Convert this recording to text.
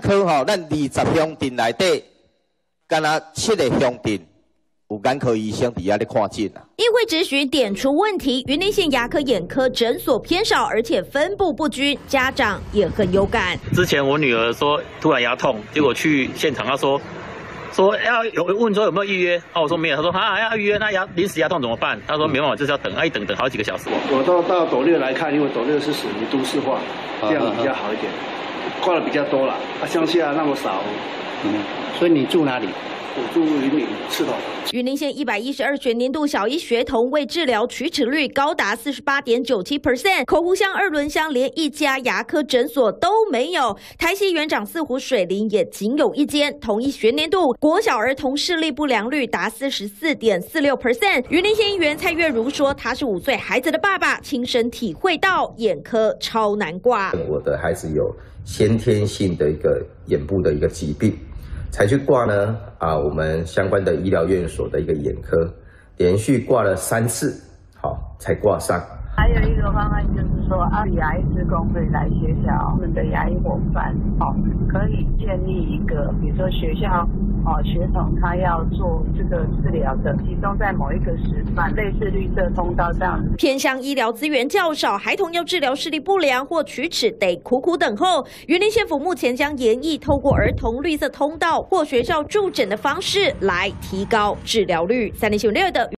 科吼，咱20乡镇内底，敢若7个乡镇有眼科医生底下咧看诊啊。议会质询点出问题，云林县牙科眼科诊所偏少，而且分布不均，家长也很有感。之前我女儿说突然牙痛，结果去现场，她说要有问说有没有预约，啊我说没有，她说啊要预约，那临时牙痛怎么办？她说没办法，就是要等，一等等好几个小时。我到斗六来看，因为斗六是属于都市化，这样比较好一点。 挂的比较多了，啊，乡下那么少，所以你住哪里？我住云林赤头。云林县112学年度小一学童为治疗龋齿率高达48.97%， 口湖乡二轮乡连一家牙科诊所都没有，台西园长四湖水林也仅有一间。同一学年度国小儿童视力不良率达44.46%。云林县议员蔡月如说，他是5岁孩子的爸爸，亲身体会到眼科超难挂。我的孩子有 先天性的一个眼部的一个疾病，才去挂呢啊，我们相关的医疗院所的一个眼科，连续挂了3次，好才挂上。还有一个方案就是说，牙医志工会来学校，我们的牙医伙伴哦，可以建立一个，比如说学校哦，学童他要做这个治疗的，集中在某一个时段，类似绿色通道这样。偏乡医疗资源较少，孩童要治疗视力不良或龋齿，得苦苦等候。云林县府目前将研议透过儿童绿色通道或学校驻诊的方式来提高治疗率。3立新闻6的。